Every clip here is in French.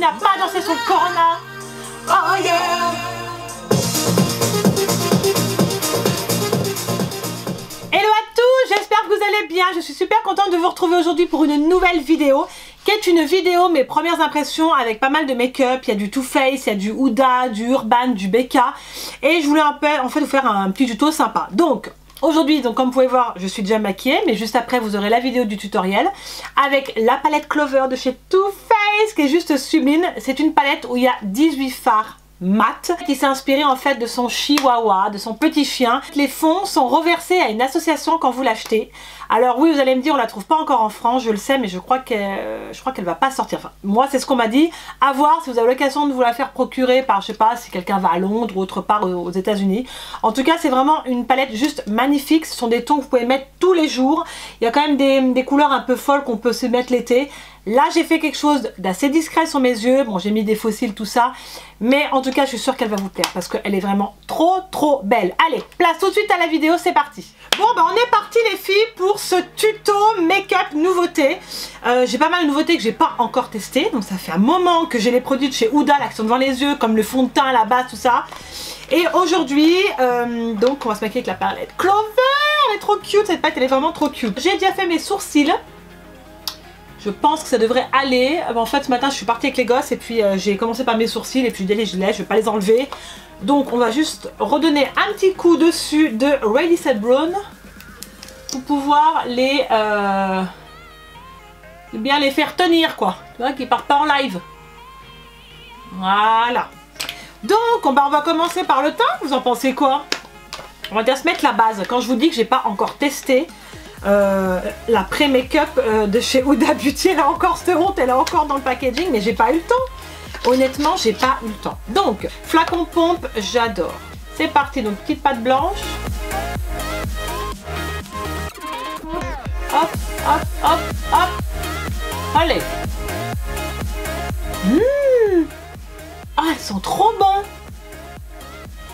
qui n'a pas dansé son corona. Oh yeah! J'espère que vous allez bien, je suis super contente de vous retrouver aujourd'hui pour une nouvelle vidéo qui est une vidéo mes premières impressions avec pas mal de make-up. Il y a du Too Faced, il y a du Huda, du Urban, du Becca, et je voulais en fait vous faire un petit tuto sympa. Donc aujourd'hui, donc comme vous pouvez voir, je suis déjà maquillée, mais juste après vous aurez la vidéo du tutoriel avec la palette Clover de chez Too Faced qui est juste sublime. C'est une palette où il y a 18 fards mat qui s'est inspiré en fait de son chihuahua, de son petit chien. Les fonds sont reversés à une association quand vous l'achetez. Alors oui, vous allez me dire, on la trouve pas encore en France, je le sais, mais je crois qu'elle va pas sortir. Enfin, moi c'est ce qu'on m'a dit. À voir si vous avez l'occasion de vous la faire procurer par, je sais pas, si quelqu'un va à Londres ou autre part aux États-Unis. En tout cas, c'est vraiment une palette juste magnifique. Ce sont des tons que vous pouvez mettre tous les jours. Il y a quand même des couleurs un peu folles qu'on peut se mettre l'été. Là, j'ai fait quelque chose d'assez discret sur mes yeux. Bon, j'ai mis des faux cils, tout ça. Mais en tout cas, je suis sûre qu'elle va vous plaire parce qu'elle est vraiment trop, trop belle. Allez, place tout de suite à la vidéo, c'est parti. Bon, bah on est parti les filles pour ce tuto make-up nouveauté. J'ai pas mal de nouveautés que j'ai pas encore testées. Donc ça fait un moment que j'ai les produits de chez Huda là qui sont devant les yeux, comme le fond de teint, la base, tout ça. Et aujourd'hui, donc on va se maquiller avec la palette Clover. Elle est trop cute, cette palette, elle est vraiment trop cute. J'ai déjà fait mes sourcils. Je pense que ça devrait aller. En fait, ce matin, je suis partie avec les gosses et puis j'ai commencé par mes sourcils et puis je les laisse, je vais pas les enlever. Donc, on va juste redonner un petit coup dessus de Ready Set Brown pour pouvoir les bien les faire tenir, quoi. Tu vois, qu'ils partent pas en live. Voilà. Donc, on va commencer par le teint. Vous en pensez quoi? On va déjà se mettre la base. Quand je vous dis que j'ai pas encore testé la pré-make-up de chez Huda Beauty, elle a encore cette honte, elle est encore dans le packaging, mais j'ai pas eu le temps. Honnêtement, j'ai pas eu le temps. Donc, flacon pompe, j'adore. C'est parti, donc petite pâte blanche. Hop, hop, hop, hop. Allez. Ah, elles sont trop bons.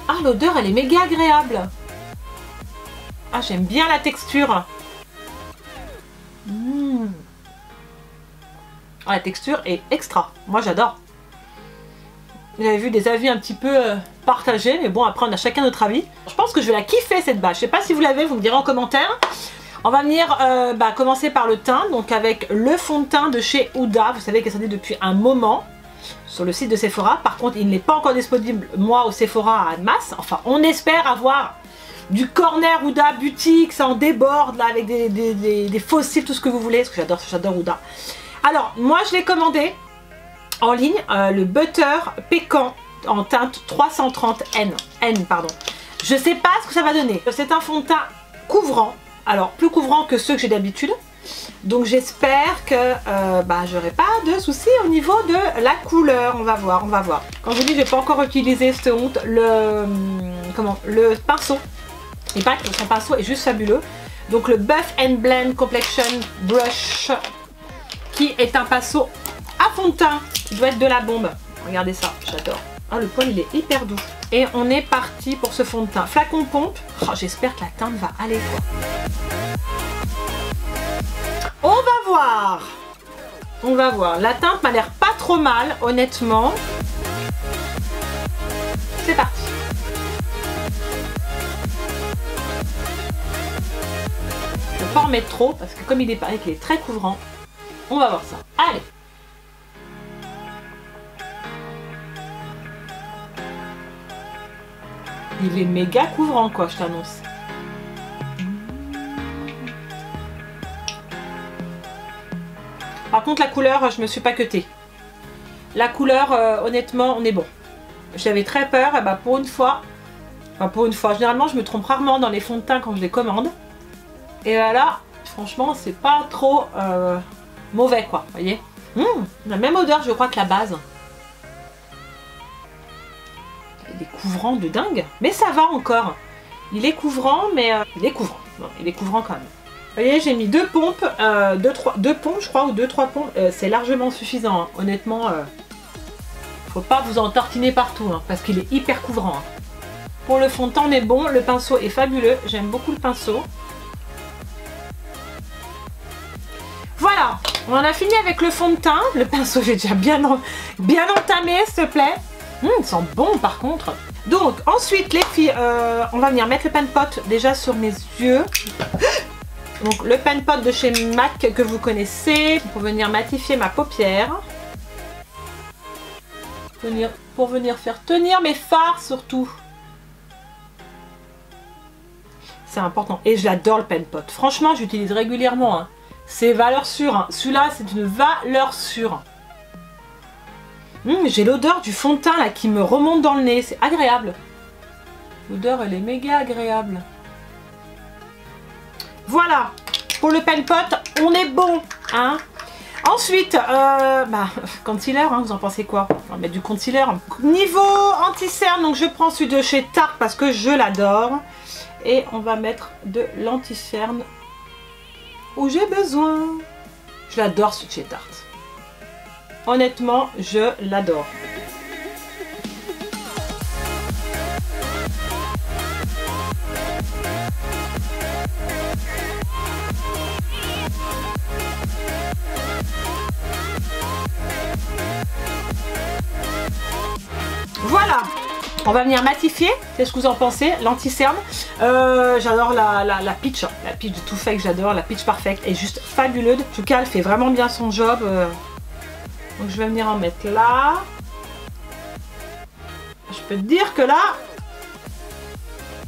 Ah, l'odeur, elle est méga agréable. Ah, j'aime bien la texture. Ah, la texture est extra, moi j'adore. J'avais vu des avis un petit peu partagés, mais bon, après on a chacun notre avis. Je pense que je vais la kiffer cette base, je sais pas si vous l'avez, vous me direz en commentaire. On va venir commencer par le teint, donc avec le fond de teint de chez Huda. Vous savez qu'elle sortait depuis un moment sur le site de Sephora. Par contre, il n'est pas encore disponible, moi, au Sephora à Annemasse. Enfin, on espère avoir du corner Huda Beauty, ça en déborde là avec des faux cils, tout ce que vous voulez, parce que j'adore Huda. Alors moi je l'ai commandé en ligne, le Butter Pecan en teinte 330N, pardon. Je sais pas ce que ça va donner. C'est un fond de teint couvrant, alors plus couvrant que ceux que j'ai d'habitude. Donc j'espère que j'aurai pas de soucis au niveau de la couleur. On va voir, on va voir. Quand je vous dis, j'ai pas encore utilisé cette honte, le pinceau. Et pas que son pinceau est juste fabuleux. Donc le Buff and Blend Complexion Brush, qui est un pinceau à fond de teint, qui doit être de la bombe. Regardez ça, j'adore. Ah, le poil il est hyper doux. Et on est parti pour ce fond de teint. Flacon pompe. Oh, j'espère que la teinte va aller, quoi. On va voir. On va voir. La teinte m'a l'air pas trop mal, honnêtement. C'est parti. Pas en mettre trop parce que comme il est pareil qu'il est très couvrant, on va voir ça. Allez, il est méga couvrant, quoi, je t'annonce. Par contre la couleur, je me suis pas cuttée. La couleur, honnêtement, on est bon. J'avais très peur, et bah pour une fois, généralement je me trompe rarement dans les fonds de teint quand je les commande. Et là, franchement, c'est pas trop mauvais, quoi, voyez. La même odeur, je crois, que la base. Il est couvrant de dingue, mais ça va encore. Il est couvrant, mais il est couvrant. Non, il est couvrant quand même. Vous voyez, j'ai mis deux pompes, deux pompes, je crois, ou deux, trois pompes. C'est largement suffisant, hein. Honnêtement. Faut pas vous en tartiner partout, hein, parce qu'il est hyper couvrant, hein. Pour le fond de teint, on est bon. Le pinceau est fabuleux. J'aime beaucoup le pinceau. Voilà, On en a fini avec le fond de teint. Le pinceau, j'ai déjà bien entamé, s'il te plaît. Il sent bon par contre. Donc ensuite les filles, on va venir mettre le pan pot déjà sur mes yeux. Donc le pan pot de chez MAC que vous connaissez, pour venir matifier ma paupière. Pour venir faire tenir mes fards surtout. C'est important. Et j'adore le pan pot. Franchement, j'utilise régulièrement. Hein. C'est valeur sûre. Hein. Celui-là, c'est une valeur sûre. J'ai l'odeur du fond de teint là qui me remonte dans le nez, c'est agréable. L'odeur elle est méga agréable. Voilà, pour le pan pot, on est bon. Hein. Ensuite, concealer, hein, vous en pensez quoi? On va mettre du concealer. Niveau anti-cerne, donc je prends celui de chez Tarte parce que je l'adore. Et on va mettre de l'anti-cerne où j'ai besoin. Je l'adore celui de chez Tarte. Honnêtement, je l'adore. Voilà, on va venir matifier. Qu'est-ce que vous en pensez? L'anti-cerne. J'adore la Peach. La Peach de Too Faced, j'adore. La Peach Perfect est juste fabuleuse. En tout cas, elle fait vraiment bien son job. Donc je vais venir en mettre là. Je peux te dire que là...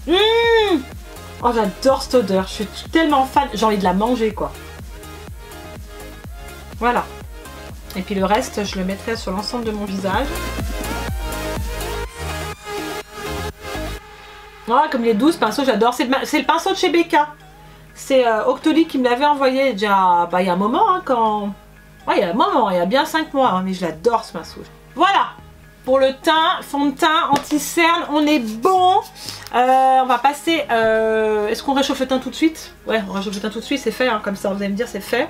Oh, j'adore cette odeur. Je suis tellement fan. J'ai envie de la manger, quoi. Voilà. Et puis le reste, je le mettrai sur l'ensemble de mon visage. Voilà, comme les 12 pinceaux, j'adore. C'est le pinceau de chez Becca. C'est Octoly qui me l'avait envoyé déjà... il y a un moment, hein, quand... Ouais, il y a bien 5 mois, hein, mais je l'adore ce pinceau. Voilà, pour le teint, fond de teint, anti-cerne, on est bon. On va passer... est-ce qu'on réchauffe le teint tout de suite? Ouais, on réchauffe le teint tout de suite, c'est fait, hein, comme ça, vous allez me dire, c'est fait.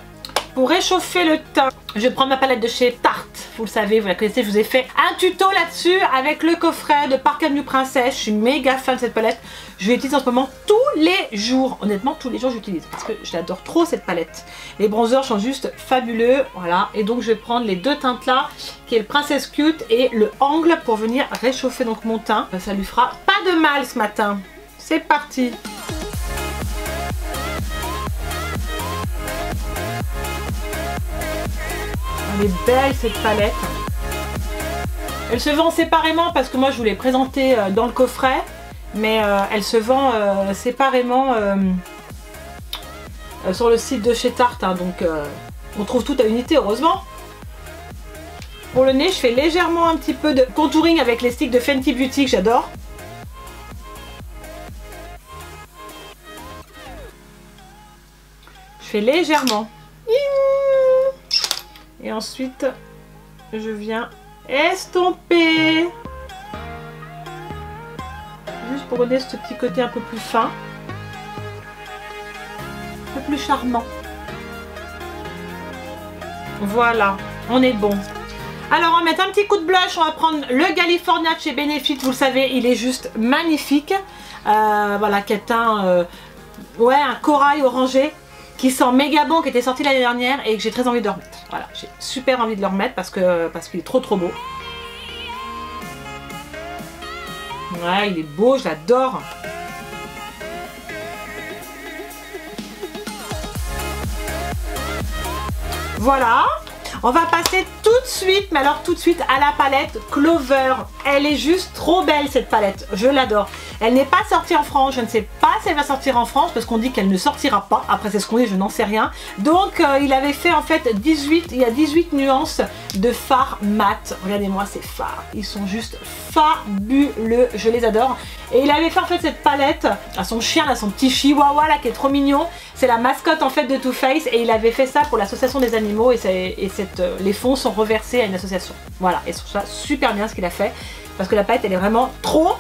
Pour réchauffer le teint, je vais prendre ma palette de chez Tarte. Vous le savez, vous la connaissez, je vous ai fait un tuto là-dessus avec le coffret de Park Avenue Princess. Je suis méga fan de cette palette. Je l'utilise en ce moment tous les jours. Honnêtement, tous les jours, j'utilise parce que je l'adore trop cette palette. Les bronzers sont juste fabuleux. Voilà. Et donc, je vais prendre les deux teintes là, qui est le Princess Cute et le Angle pour venir réchauffer donc mon teint. Ça lui fera pas de mal ce matin. C'est parti! Elle est belle cette palette. Elle se vend séparément parce que moi je vous l'ai présentée dans le coffret, mais elle se vend séparément sur le site de chez Tarte, hein, donc on trouve tout à unité heureusement. Pour le nez, je fais légèrement un petit peu de contouring avec les sticks de Fenty Beauty que j'adore. Je fais légèrement. Et ensuite, je viens estomper. Juste pour donner ce petit côté un peu plus fin. Un peu plus charmant. Voilà, on est bon. Alors, on va mettre un petit coup de blush. On va prendre le Galifornia de chez Benefit. Vous le savez, il est juste magnifique. Voilà, qui est un corail orangé. Qui sent méga bon, qui était sorti l'année dernière et que j'ai très envie de le remettre. Voilà, j'ai super envie de le remettre parce qu'il est trop beau. Ouais, il est beau, je l'adore. Voilà, on va passer tout de suite, mais alors tout de suite à la palette Clover. Elle est juste trop belle cette palette, je l'adore. Elle n'est pas sortie en France, je ne sais pas si elle va sortir en France parce qu'on dit qu'elle ne sortira pas. Après c'est ce qu'on dit, je n'en sais rien. Donc il avait fait en fait 18 nuances de fard mat. Regardez-moi ces fards, ils sont juste fabuleux, je les adore. Et il avait fait en fait cette palette à son chien, à son petit chihuahua là qui est trop mignon. C'est la mascotte en fait de Too Faced et il avait fait ça pour l'association des animaux et les fonds sont reversés à une association. Voilà, et je trouve ça super bien ce qu'il a fait. Parce que la palette elle est vraiment trop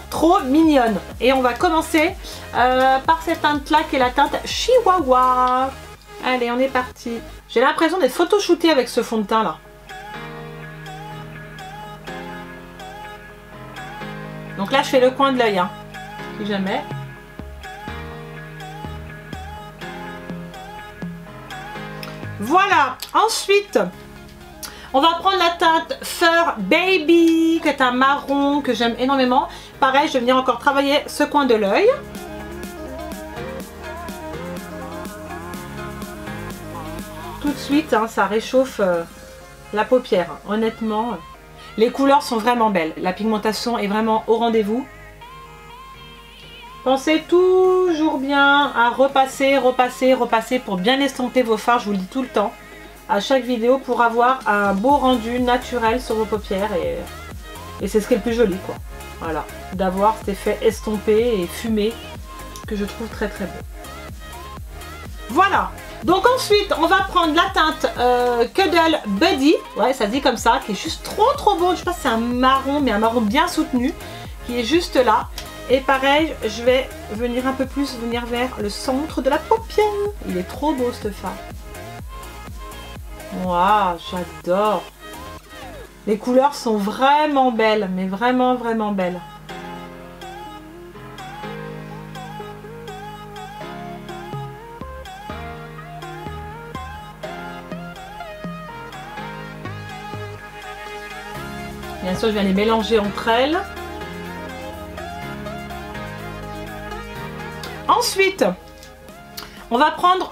mignonne. Et on va commencer par cette teinte là qui est la teinte Chihuahua. Allez, on est parti. J'ai l'impression d'être photoshootée avec ce fond de teint là. Donc là je fais le coin de l'œil, hein, si jamais. Voilà, ensuite on va prendre la teinte FUR BABY, qui est un marron que j'aime énormément. Pareil, je vais venir encore travailler ce coin de l'œil. Tout de suite, hein, ça réchauffe la paupière. Honnêtement, les couleurs sont vraiment belles. La pigmentation est vraiment au rendez-vous. Pensez toujours bien à repasser pour bien estomper vos fards. Je vous le dis tout le temps, à chaque vidéo, pour avoir un beau rendu naturel sur vos paupières. Et c'est ce qui est le plus joli, quoi. Voilà, d'avoir cet effet estompé et fumé que je trouve très très beau. Voilà, donc ensuite on va prendre la teinte Cuddle Buddy. Ouais, ça se dit comme ça, qui est juste trop trop beau. Je sais pas si c'est un marron, mais un marron bien soutenu qui est juste là. Et pareil, je vais venir un peu plus vers le centre de la paupière. Il est trop beau ce fard. Waouh, j'adore. Les couleurs sont vraiment belles, mais vraiment vraiment belles. Bien sûr, je viens les mélanger entre elles. Ensuite, on va prendre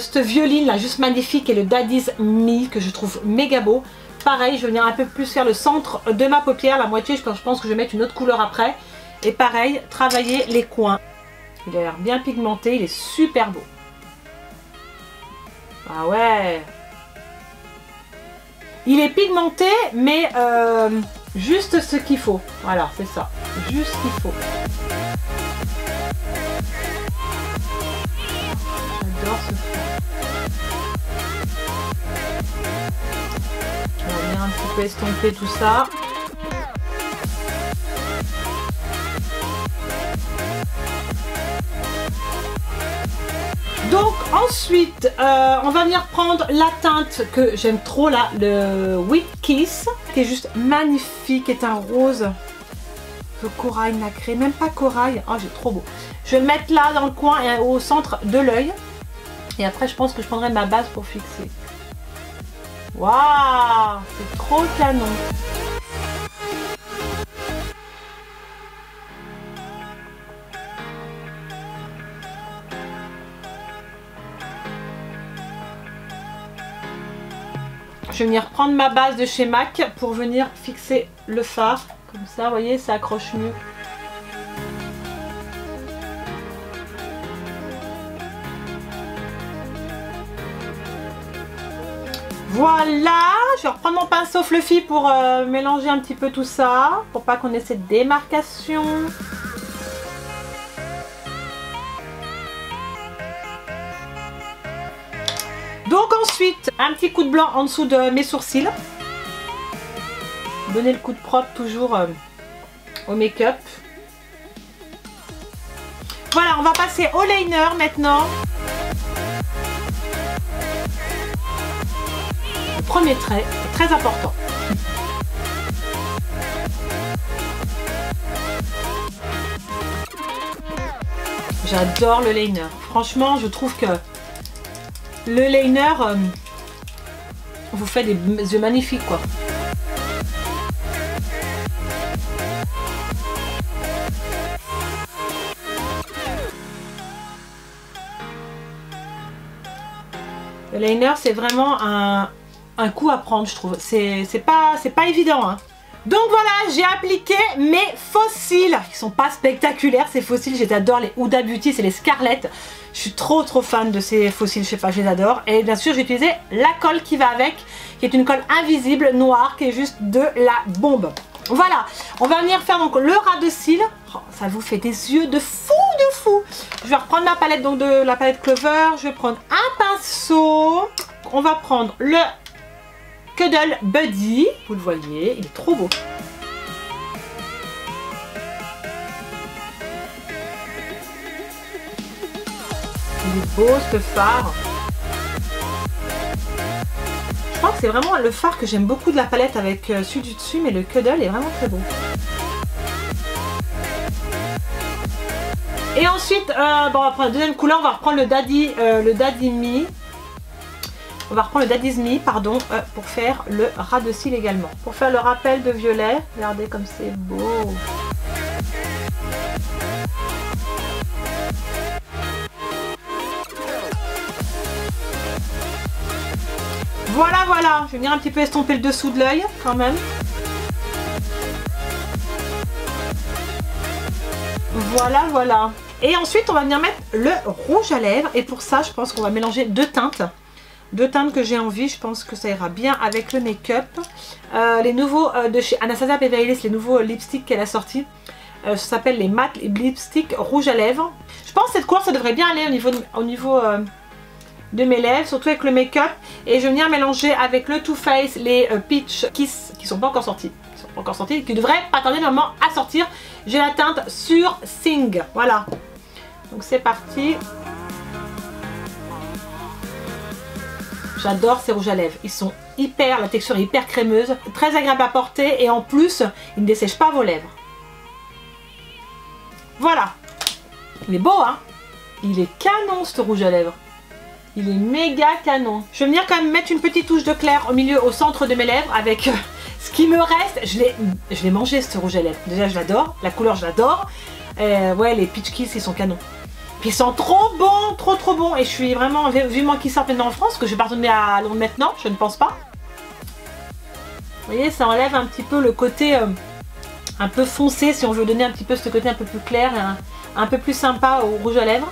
cette violine là, juste magnifique, et le Daddy's Me, que je trouve méga beau. Pareil, je vais venir un peu plus faire le centre de ma paupière, la moitié, je pense que je vais mettre une autre couleur après. Et pareil, travailler les coins. Il a l'air bien pigmenté, il est super beau. Ah ouais! Il est pigmenté, mais juste ce qu'il faut. Voilà, c'est ça. Juste ce qu'il faut. J'adore ce fond. On va bien un petit peu estomper tout ça. Donc ensuite, on va venir prendre la teinte que j'aime trop là, le Wick Kiss, qui est juste magnifique, qui est un rose de corail nacré, même pas corail, oh j'ai trop beau. Je vais le mettre là dans le coin et au centre de l'œil, et après je pense que je prendrai ma base pour fixer. Waouh, c'est trop canon. Je vais venir prendre ma base de chez MAC pour venir fixer le fard. Comme ça, vous voyez, ça accroche mieux. Voilà, je vais reprendre mon pinceau fluffy pour mélanger un petit peu tout ça, pour pas qu'on ait cette démarcation. Donc ensuite, un petit coup de blanc en dessous de mes sourcils. Donner le coup de propre toujours au make-up. Voilà, on va passer au liner maintenant. Le premier trait est très important. J'adore le liner. Franchement, je trouve que le liner vous fait des yeux magnifiques, quoi. Le liner, c'est vraiment un coup à prendre, je trouve. C'est pas évident, hein. Donc voilà, j'ai appliqué mes faux cils, qui sont pas spectaculaires ces faux cils, j'adore les Huda Beauty, c'est les Scarlett. Je suis trop trop fan de ces faux cils, je sais pas, je les adore. Et bien sûr, j'ai utilisé la colle qui va avec, qui est une colle invisible noire, qui est juste de la bombe. Voilà, on va venir faire donc le ras de cils. Oh, ça vous fait des yeux de fou de fou. Je vais reprendre ma palette, donc de la palette Clover, je vais prendre un pinceau. On va prendre le Cuddle Buddy, vous le voyez, il est trop beau. Il est beau ce fard. Je crois que c'est vraiment le fard que j'aime beaucoup de la palette avec celui du dessus, mais le Cuddle est vraiment très beau. Et ensuite, bon, on va prendre la deuxième couleur, on va reprendre le Daddy Me. On va reprendre le Daddy's Me, pardon, pour faire le ras de cils également. Pour faire le rappel de violet, regardez comme c'est beau. Voilà, voilà, je vais venir un petit peu estomper le dessous de l'œil quand même. Voilà, voilà. Et ensuite, on va venir mettre le rouge à lèvres. Et pour ça, je pense qu'on va mélanger deux teintes. Deux teintes que j'ai envie, je pense que ça ira bien avec le make-up. Les nouveaux de chez Anastasia Beverly Hills, les nouveaux lipsticks qu'elle a sortis. Ça s'appelle les MAC, les lipsticks rouge à lèvres. Je pense que cette couleur, ça devrait bien aller au niveau de mes lèvres, surtout avec le make-up. Et je vais venir mélanger avec le Too Faced les Peach Kiss qui ne sont pas encore sortis. Qui devraient pas tarder normalement à sortir. J'ai la teinte sur Sing. Voilà. Donc c'est parti. J'adore ces rouges à lèvres. Ils sont hyper, la texture est hyper crémeuse. Très agréable à porter et en plus, ils ne dessèchent pas vos lèvres. Voilà. Il est beau, hein? Il est canon ce rouge à lèvres. Il est méga canon. Je vais venir quand même mettre une petite touche de clair au milieu, au centre de mes lèvres avec ce qui me reste. Je l'ai mangé ce rouge à lèvres. Déjà je l'adore, la couleur je l'adore. Ouais, les Peach Kiss ils sont canons. Puis ils sont trop bons, trop bons. Et je suis vraiment, vivement qu'ils sortent maintenant en France, que je vais pas retourner à Londres maintenant, je ne pense pas. Vous voyez, ça enlève un petit peu le côté un peu foncé si on veut donner un petit peu ce côté un peu plus clair, un peu plus sympa au rouge à lèvres.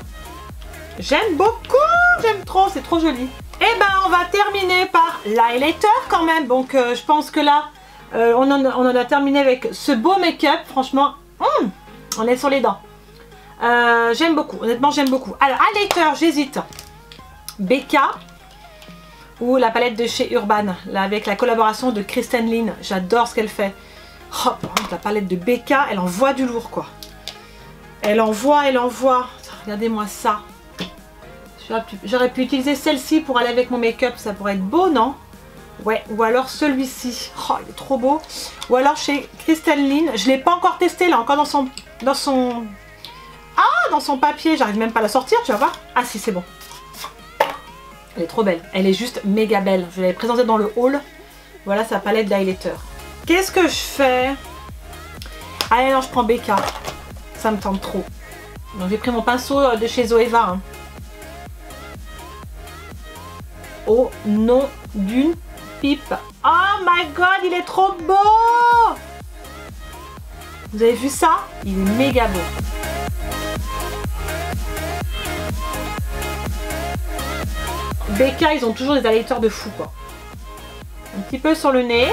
J'aime beaucoup, j'aime trop, c'est trop joli. Et ben on va terminer par l'highlighter quand même. Donc je pense que là on en a terminé avec ce beau make-up. Franchement, on est sur les dents. J'aime beaucoup, honnêtement j'aime beaucoup. Alors highlighter, j'hésite. Becca ou la palette de chez Urban, là, avec la collaboration de Kristen Lynn. J'adore ce qu'elle fait. Oh, par contre, la palette de Becca, elle envoie du lourd quoi. Elle envoie, elle envoie. Regardez-moi ça. J'aurais pu utiliser celle-ci pour aller avec mon make-up. Ça pourrait être beau, non? Ouais, ou alors celui-ci. Oh, il est trop beau. Ou alors chez Kristen Lynn. Je ne l'ai pas encore testé, là, encore dans son papier. J'arrive même pas à la sortir, tu vas voir. Ah si, c'est bon. Elle est trop belle. Elle est juste méga belle. Je l'avais présentée dans le haul. Voilà sa palette d'highlighter. Qu'est-ce que je fais? Allez, non, je prends Becca. Ça me tente trop. Donc j'ai pris mon pinceau de chez Zoeva, hein. Au nom d'une pipe. Oh my god, il est trop beau! Vous avez vu ça? Il est méga beau. Becca, ils ont toujours des highlighters de fou quoi. Un petit peu sur le nez.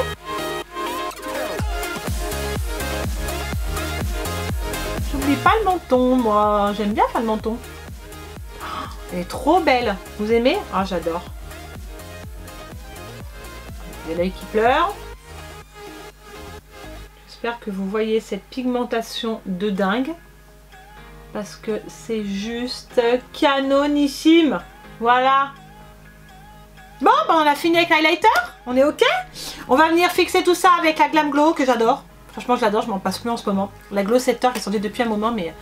J'oublie pas le menton, moi. J'aime bien faire le menton. Oh, elle est trop belle. Vous aimez? Ah, j'adore. Il y a l'œil qui pleure. J'espère que vous voyez cette pigmentation de dingue. Parce que c'est juste canonissime. Voilà. Bon, ben on a fini avec l'highlighter. On est ok. On va venir fixer tout ça avec la Glam Glow que j'adore. Franchement, je l'adore. Je m'en passe plus en ce moment. La Glow Setter qui est sortie depuis un moment, mais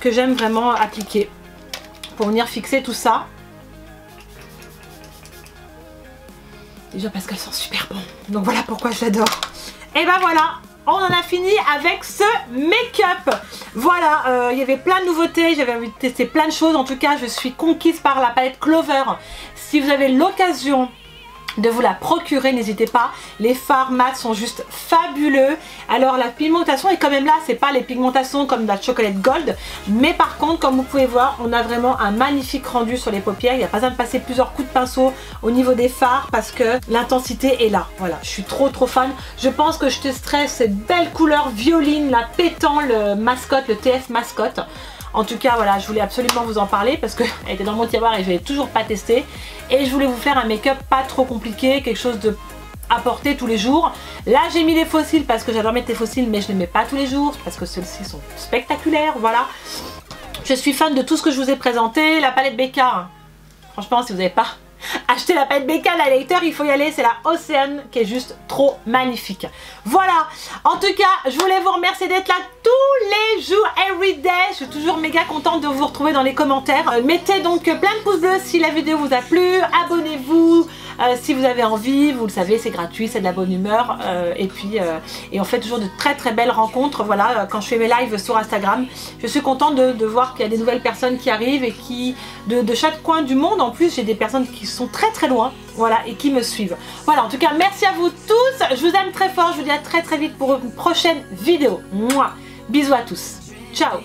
que j'aime vraiment appliquer. Pour venir fixer tout ça. Déjà parce qu'elle sent super bon. Donc voilà pourquoi je l'adore. Et ben voilà, on en a fini avec ce make-up. Voilà, il y avait plein de nouveautés. J'avais envie de tester plein de choses. En tout cas, je suis conquise par la palette Clover. Si vous avez l'occasion de vous la procurer, n'hésitez pas. Les fards mat sont juste fabuleux. Alors la pigmentation est quand même là. C'est pas les pigmentations comme de la chocolate gold. Mais par contre, comme vous pouvez voir, on a vraiment un magnifique rendu sur les paupières. Il n'y a pas besoin de passer plusieurs coups de pinceau au niveau des fards parce que l'intensité est là. Voilà, je suis trop fan. Je pense que je testerai cette belle couleur violine, la pétant, le mascotte, le TF mascotte. En tout cas, voilà, je voulais absolument vous en parler parce qu'elle était dans mon tiroir et je ne l'ai toujours pas testée. Et je voulais vous faire un make-up pas trop compliqué, quelque chose de à porter tous les jours. Là, j'ai mis les fossiles parce que j'adore mettre les fossiles, mais je ne les mets pas tous les jours parce que ceux-ci sont spectaculaires, voilà. Je suis fan de tout ce que je vous ai présenté. La palette Becca, hein. Franchement, si vous n'avez pas acheté la palette Becca, l'highlighter, il faut y aller. C'est la Océane qui est juste trop magnifique. Voilà, en tout cas, je voulais vous remercier d'être là tous les jours, everyday. Je suis toujours méga contente de vous retrouver dans les commentaires. Mettez donc plein de pouces bleus si la vidéo vous a plu. Abonnez-vous, Si vous avez envie, vous le savez, c'est gratuit, c'est de la bonne humeur. Et on fait toujours de très très belles rencontres. Voilà, quand je fais mes lives sur Instagram, je suis contente de voir qu'il y a des nouvelles personnes qui arrivent et qui, de chaque coin du monde en plus, j'ai des personnes qui sont très très loin, voilà, et qui me suivent. Voilà, en tout cas, merci à vous tous. Je vous aime très fort. Je vous dis à très très vite pour une prochaine vidéo. Mouah. Bisous à tous. Ciao.